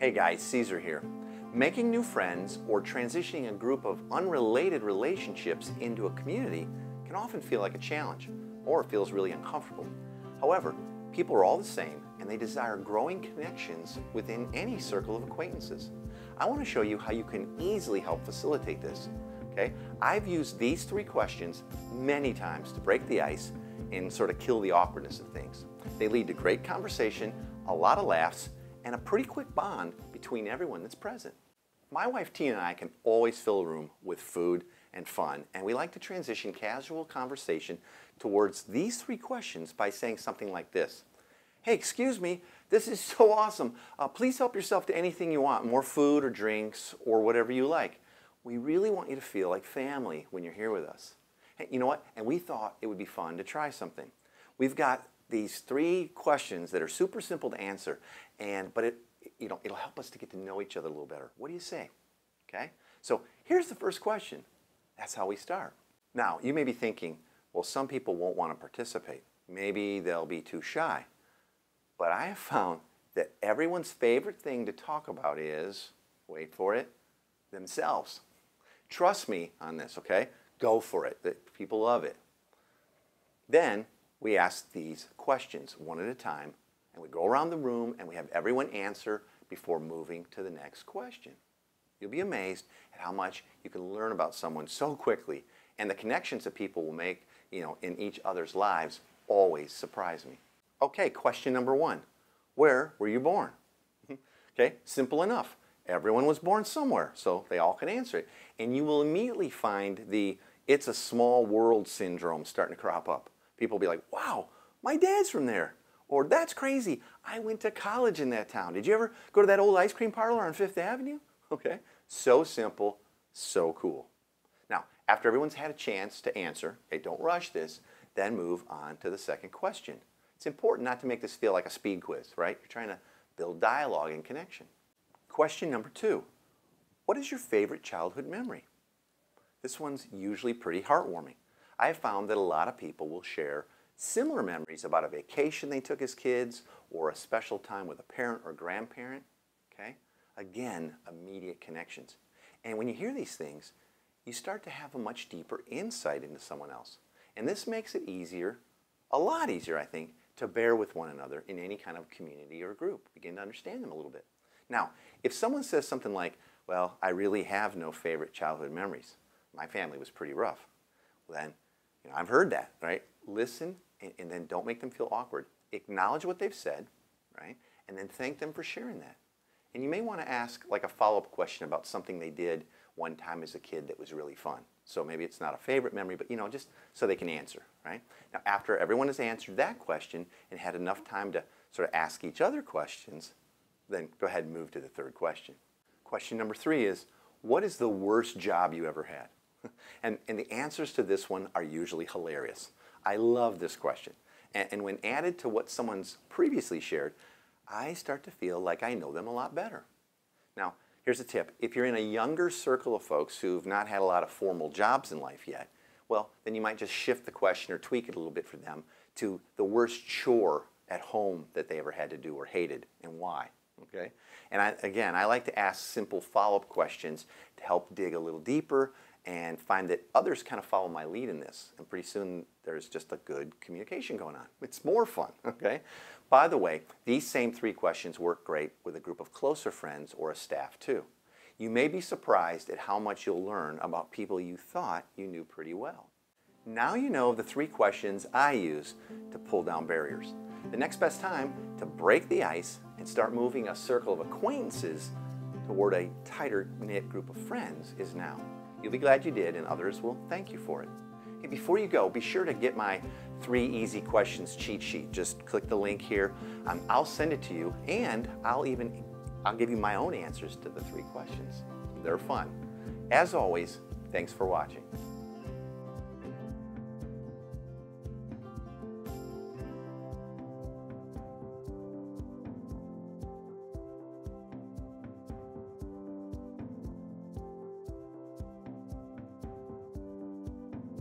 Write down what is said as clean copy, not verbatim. Hey guys, Caesar here. Making new friends or transitioning a group of unrelated relationships into a community can often feel like a challenge, or it feels really uncomfortable. However, people are all the same and they desire growing connections within any circle of acquaintances. I want to show you how you can easily help facilitate this. Okay? I've used these three questions many times to break the ice and sort of kill the awkwardness of things. They lead to great conversation, a lot of laughs, and a pretty quick bond between everyone that's present. My wife Tina and I can always fill a room with food and fun, and we like to transition casual conversation towards these three questions by saying something like this. Hey, excuse me, this is so awesome. Please help yourself to anything you want, more food or drinks or whatever you like. We really want you to feel like family when you're here with us. Hey, you know what? And we thought it would be fun to try something. We've got these three questions that are super simple to answer, but it'll help us to get to know each other a little better. What do you say? Okay? So here's the first question. That's how we start. Now, you may be thinking, well, some people won't want to participate. Maybe they'll be too shy. But I have found that everyone's favorite thing to talk about is, wait for it, themselves. Trust me on this, okay? Go for it. People love it. Then, we ask these questions one at a time, and we go around the room and we have everyone answer before moving to the next question. You'll be amazed at how much you can learn about someone so quickly, and the connections that people will make, in each other's lives always surprise me. Okay, question number one. Where were you born? Okay, simple enough. Everyone was born somewhere, so they all can answer it. And you will immediately find the it's a small world syndrome starting to crop up. People will be like, wow, my dad's from there. Or that's crazy, I went to college in that town. Did you ever go to that old ice cream parlor on Fifth Avenue? Okay, so simple, so cool. Now, after everyone's had a chance to answer, hey, don't rush this, then move on to the second question. It's important not to make this feel like a speed quiz, right? You're trying to build dialogue and connection. Question number two, what is your favorite childhood memory? This one's usually pretty heartwarming. I have found that a lot of people will share similar memories about a vacation they took as kids or a special time with a parent or grandparent. Okay? Again, immediate connections. And when you hear these things, you start to have a much deeper insight into someone else. And this makes it easier, a lot easier I think, to bear with one another in any kind of community or group. Begin to understand them a little bit. Now, if someone says something like, well, I really have no favorite childhood memories. My family was pretty rough. Well, then, I've heard that, right? Listen, and then don't make them feel awkward. Acknowledge what they've said, right? And then thank them for sharing that. And you may want to ask like a follow-up question about something they did one time as a kid that was really fun. So maybe it's not a favorite memory, but just so they can answer, right? Now, after everyone has answered that question and had enough time to sort of ask each other questions, then go ahead and move to the third question. Question number three is, what is the worst job you ever had? And the answers to this one are usually hilarious. I love this question. And when added to what someone's previously shared, I start to feel like I know them a lot better. Now, here's a tip. If you're in a younger circle of folks who've not had a lot of formal jobs in life yet, well, then you might just shift the question or tweak it a little bit for them to the worst chore at home that they ever had to do or hated and why. Okay? And I like to ask simple follow-up questions to help dig a little deeper and find that others kind of follow my lead in this. And pretty soon there's just a good communication going on. It's more fun, okay? By the way, these same three questions work great with a group of closer friends or a staff too. You may be surprised at how much you'll learn about people you thought you knew pretty well. Now you know the three questions I use to pull down barriers. The next best time to break the ice and start moving a circle of acquaintances toward a tighter-knit group of friends is now. You'll be glad you did, and others will thank you for it. Hey, before you go, be sure to get my 3 easy questions cheat sheet. Just click the link here. I'll send it to you, and I'll give you my own answers to the 3 questions. They're fun. As always, thanks for watching.